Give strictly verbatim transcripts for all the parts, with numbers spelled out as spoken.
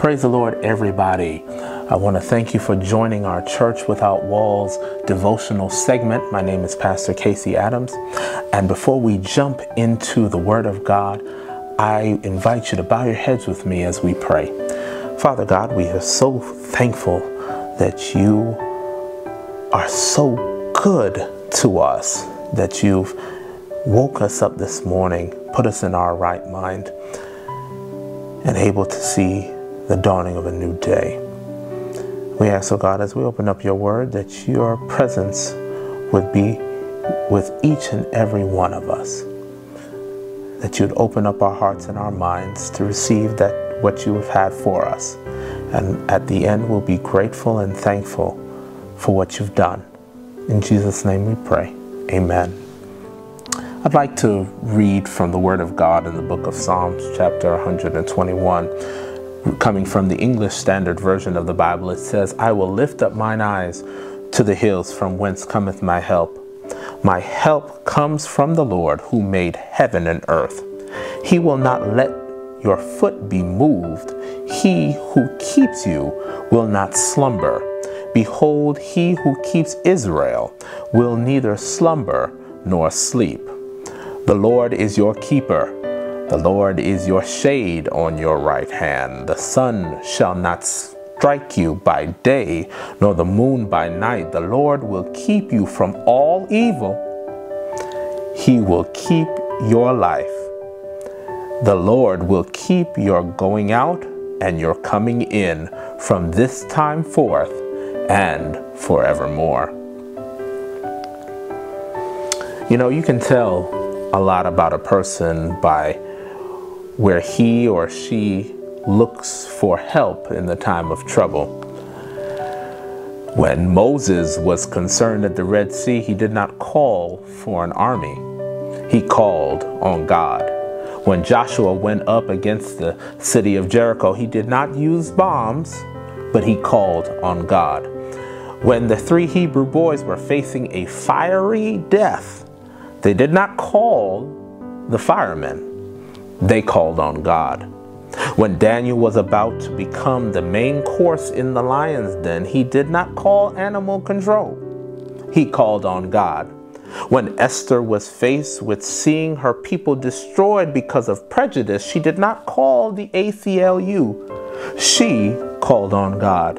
Praise the Lord, everybody. I want to thank you for joining our Church Without Walls devotional segment. My name is Pastor Casey Adams. And before we jump into the Word of God, I invite you to bow your heads with me as we pray. Father God, we are so thankful that you are so good to us, that you've woke us up this morning, put us in our right mind, and able to see the dawning of a new day. We ask, oh God, as we open up your word, that your presence would be with each and every one of us, that you'd open up our hearts and our minds to receive that what you have had for us. And at the end, we'll be grateful and thankful for what you've done. In Jesus' name we pray, amen. I'd like to read from the Word of God in the book of Psalms, chapter one hundred twenty-one. Coming from the English Standard Version of the Bible, it says, I will lift up mine eyes to the hills, from whence cometh my help. My help comes from the Lord, who made heaven and earth. He will not let your foot be moved. He who keeps you will not slumber. Behold, he who keeps Israel will neither slumber nor sleep. The Lord is your keeper. The Lord is your shade on your right hand. The sun shall not strike you by day, nor the moon by night. The Lord will keep you from all evil. He will keep your life. The Lord will keep your going out and your coming in from this time forth and forevermore. You know, you can tell a lot about a person by where he or she looks for help in the time of trouble. When Moses was concerned at the Red Sea, he did not call for an army. He called on God. When Joshua went up against the city of Jericho, he did not use bombs, but he called on God. When the three Hebrew boys were facing a fiery death, they did not call the firemen. They called on God. When Daniel was about to become the main course in the lion's den, he did not call animal control. He called on God. When Esther was faced with seeing her people destroyed because of prejudice, she did not call the A C L U. She called on God.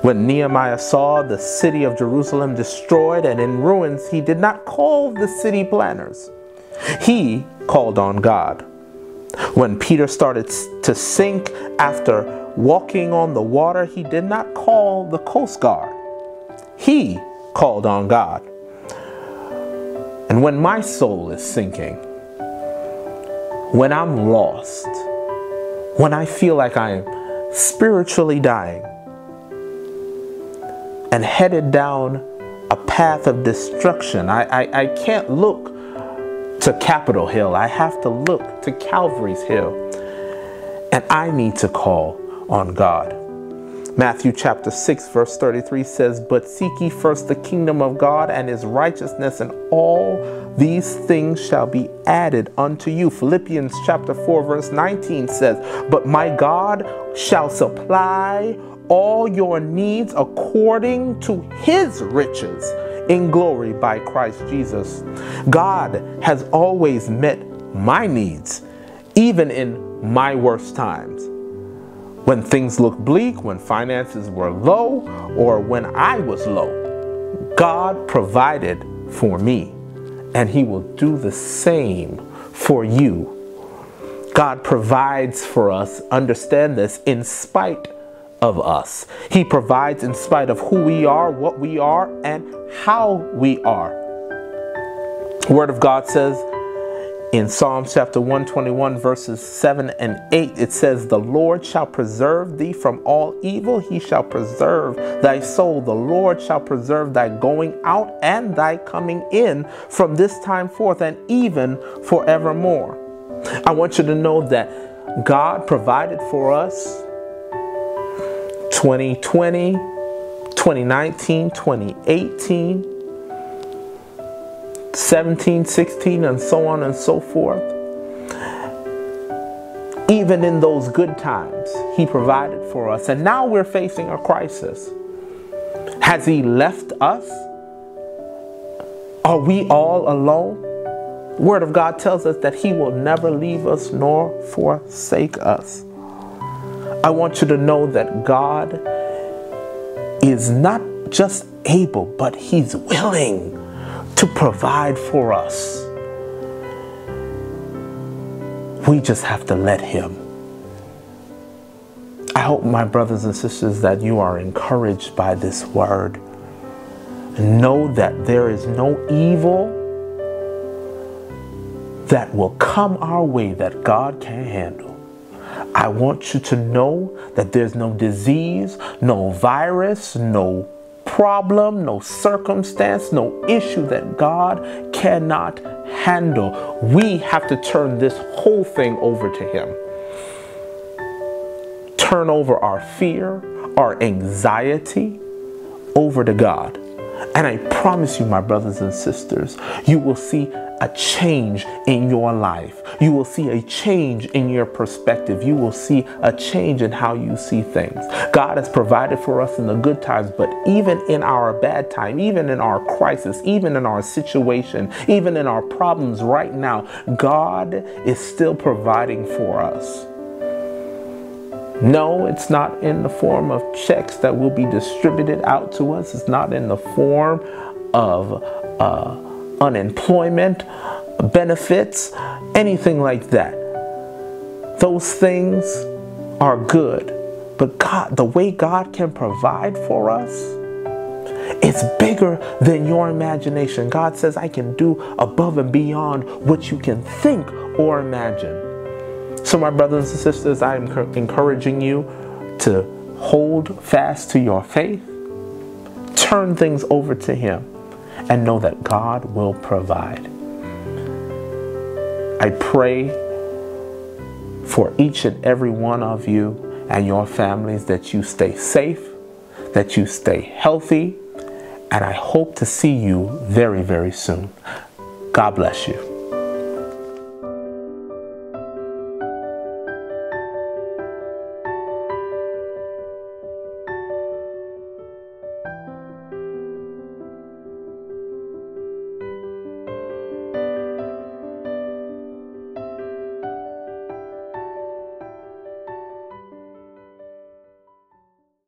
When Nehemiah saw the city of Jerusalem destroyed and in ruins, he did not call the city planners. He called on God. When Peter started to sink after walking on the water, he did not call the Coast Guard. He called on God. And when my soul is sinking, when I'm lost, when I feel like I am spiritually dying, and headed down a path of destruction. I, I, I can't look to Capitol Hill. I have to look to Calvary's Hill. And I need to call on God. Matthew chapter six, verse thirty-three says, But seek ye first the kingdom of God and his righteousness, and all these things shall be added unto you. Philippians chapter four, verse nineteen says, But my God shall supply all your needs according to his riches in glory by Christ Jesus. God has always met my needs, even in my worst times. When things looked bleak, when finances were low, or when I was low, God provided for me, and he will do the same for you. God provides for us, understand this, in spite of us. He provides in spite of who we are, what we are, and how we are. The Word of God says in Psalms chapter one twenty-one, verses seven and eight, it says, The Lord shall preserve thee from all evil. He shall preserve thy soul. The Lord shall preserve thy going out and thy coming in from this time forth and even forevermore. I want you to know that God provided for us twenty twenty, twenty nineteen, twenty eighteen, seventeen, sixteen, and so on and so forth. Even in those good times, he provided for us. And now we're facing a crisis. Has he left us? Are we all alone? The Word of God tells us that he will never leave us nor forsake us. I want you to know that God is not just able, but he's willing to provide for us. We just have to let him. I hope, my brothers and sisters, that you are encouraged by this word. Know that there is no evil that will come our way that God can't handle. I want you to know that there's no disease, no virus, no problem, no circumstance, no issue that God cannot handle. We have to turn this whole thing over to him. Turn over our fear, our anxiety over to God. And I promise you, my brothers and sisters, you will see a change in your life. You will see a change in your perspective. You will see a change in how you see things. God has provided for us in the good times, but even in our bad time, even in our crisis, even in our situation, even in our problems right now, God is still providing for us. No, it's not in the form of checks that will be distributed out to us. It's not in the form of uh, unemployment, benefits, anything like that. Those things are good. But God, the way God can provide for us, it's bigger than your imagination. God says, I can do above and beyond what you can think or imagine. So my brothers and sisters, I am encouraging you to hold fast to your faith, turn things over to him, and know that God will provide. I pray for each and every one of you and your families that you stay safe, that you stay healthy, and I hope to see you very, very soon. God bless you.